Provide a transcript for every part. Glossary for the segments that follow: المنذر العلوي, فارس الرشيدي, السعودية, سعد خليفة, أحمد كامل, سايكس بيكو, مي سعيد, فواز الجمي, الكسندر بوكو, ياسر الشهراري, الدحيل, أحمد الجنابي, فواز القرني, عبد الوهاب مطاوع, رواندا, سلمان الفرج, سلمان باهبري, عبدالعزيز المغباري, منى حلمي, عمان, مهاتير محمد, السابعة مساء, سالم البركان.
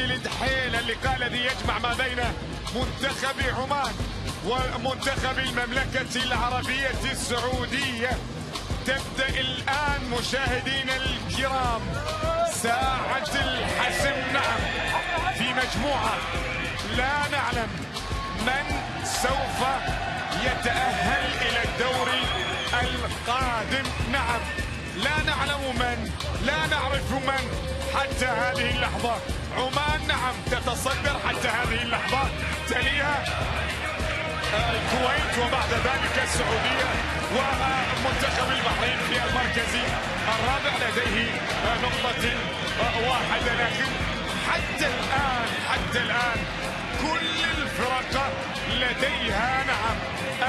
نادي الدحيل. اللقاء الذي يجمع ما بين منتخب عمان ومنتخب المملكة العربية السعودية. تبدأ الآن مشاهدين الكرام ساعة الحسم، نعم، في مجموعة لا نعلم من سوف يتأهل إلى الدوري القادم. نعم، لا نعلم من، لا نعرف من حتى هذه اللحظة. عمان نعم تتصدر حتى هذه اللحظة، تليها الكويت وبعد ذلك السعودية، ومنتخب البحرين في المركز الرابع لديه نقطة واحدة. لكن حتى الآن كل الفرق لديها نعم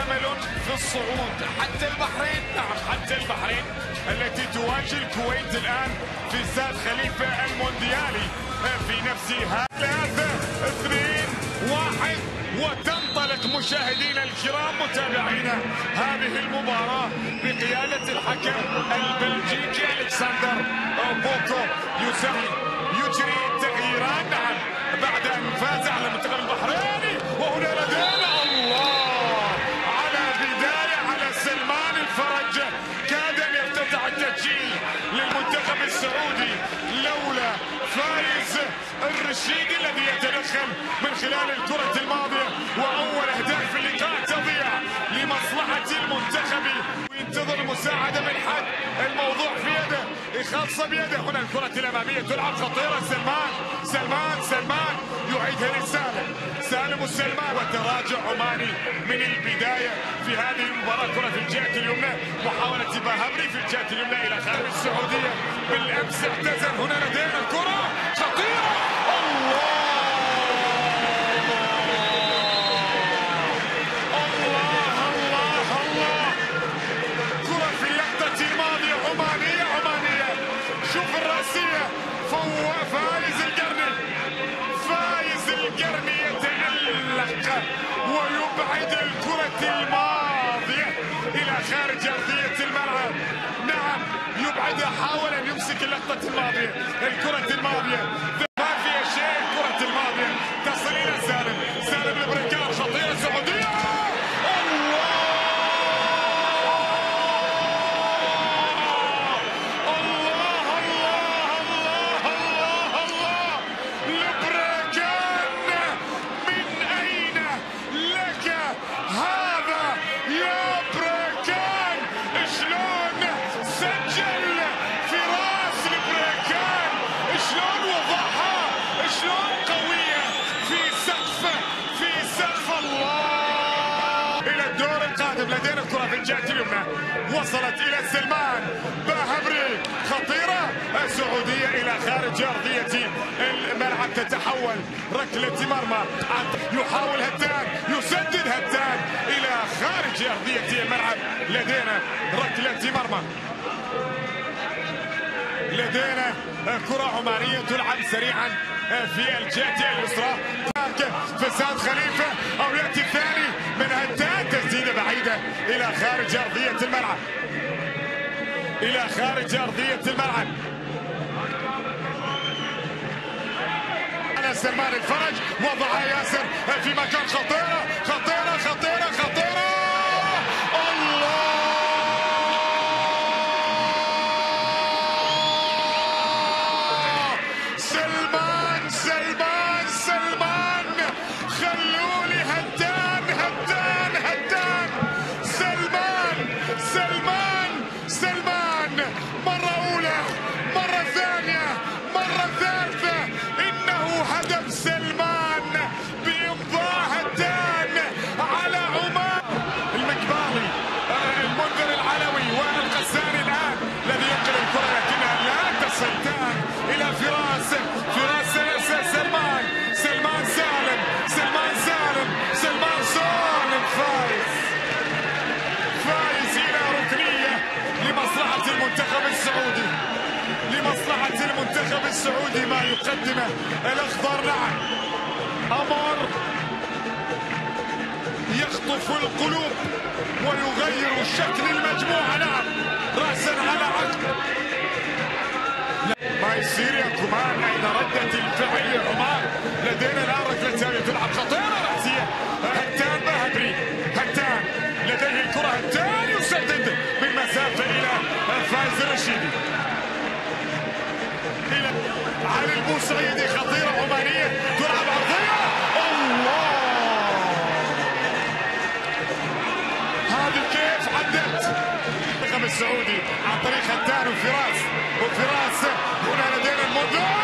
أمل في الصعود. حتى البحرين التي تواجه الكويت الآن في سعد خليفة المونديالي في نفسها. 3-2-1 وتنطلق مشاهدينا الكرام متابعينا هذه المباراة بقيادة الحكم البلجيكي الكسندر بوكو. يجري التغييرات نعم بعد أن فاز على منتخب البحرين. وهنا لدينا الله على بداية على سلمان الفرج، كاد أن يرتفع التسجيل للمنتخب السعودي لولا فارس الرشيدي الذي يتدخل من خلال الكرة الماضية، وأول أهداف اللقاء تضيع لمصلحة المنتخب. وينتظر مساعدة من حد، الموضوع في يده، خاصة بيده. هنا الكرة الأمامية تلعب خطيرة. سلمان يعيدها لسالم السلمان. وتراجع عماني من البداية في هذه المباراة. كرة في الجهة اليمنى، محاولة باهبري في الجهة اليمنى إلى خارج السعودية. بالأمس اعتزل. هنا لدينا الكرة خطيرة. الله كرة في اللقطة الماضية عمانية. شوف الرأسية، فواز القرني يتألق ويبعد الكرة الماضية إلى خارج أرضية الملعب. نعم يبعدها، حاول أن يمسك اللقطة الماضية، الكرة الماضية ما فيها شيء. الكرة الماضية تصل إلى سالم البركان. خطيرة سعودية. لدينا الكرة في الجهة اليمنى، وصلت إلى سلمان باهبري. خطيرة السعودية إلى خارج أرضية الملعب، تتحول ركلة مرمى. يحاول هتان، يسدد هتان إلى خارج أرضية الملعب. لدينا ركلة مرمى، لدينا كرة عمانية تلعب سريعا في الجهة اليسرى. فساد خليفة أو يأتي الثاني من هتان. تسديدة بعيدة إلى خارج أرضية الملعب، أنا سلمان الفرج وضعها ياسر في مكان. خطيرة. السعودي ما يقدمه الأخضر نعم أمر يخطف القلوب ويغير شكل المجموعة. نعم رأسا على عقب، ما يصير يا كمان. أين ردة الفعل عمان؟ سيدي، خطيرة عمانية تلعب عرضية. الله، هذه كيف عدت المنتخب السعودي عن طريق خدان وفراس، هنا لدينا المنذر.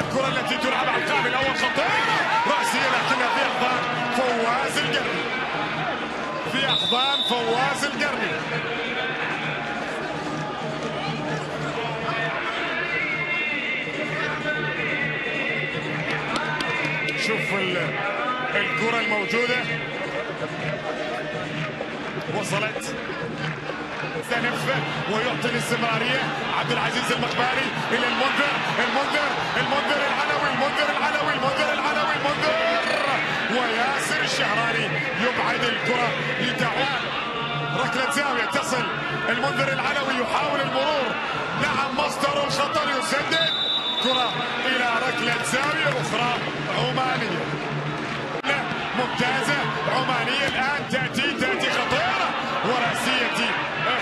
الكرة التي تلعب على القائم الأول خطيرة، رأسية لكنها في أحضان فواز الجمي، شوف الكرة الموجودة وصلت تنف ويعطي الاستمرارية عبدالعزيز المغباري إلى المنذر. المنذر العلوي وياسر الشهراري يبعد الكرة لتعوان ركلة زاوية. تصل المنذر العلوي، يحاول المرور، نعم مصدر الخطر، يسدد كرة إلى ركلة زاوية أخرى عمانية ممتازة. عمانية الآن تأتي خطيرة وراسية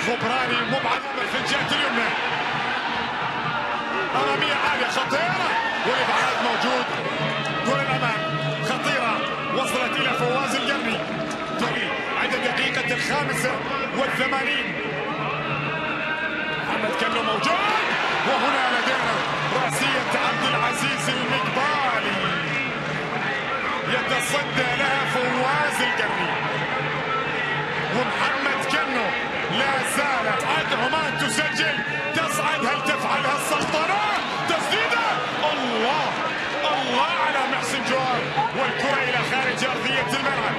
خبراني مبعد بالفنجات اليمنى، أمامية عالية خطيرة والإبعاد موجود. كرة الأمام خطيرة وصلت إلى فواز الجمي عند الدقيقة 85. أحمد كامل موجود، وهنا لدينا رأسية عبدالعزيز المغباري يتصدى لها فواز الجمي، ومحمد كنو لا زالت عمان تسجل، تصعد. هل تفعلها السلطنة؟ تسديدة، الله على محسن جوار، والكرة إلى خارج أرضية الملعب.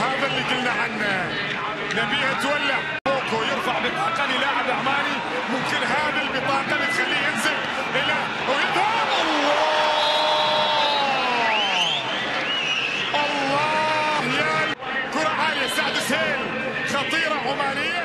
هذا اللي قلنا عنه، نبيها تولع. بوكو يرفع بطاقة للاعب عماني، ممكن هذه البطاقة بتخليه ينزل إلى ويذهب. الله، كرة عالية سعد خليفة خطيرة عمانية.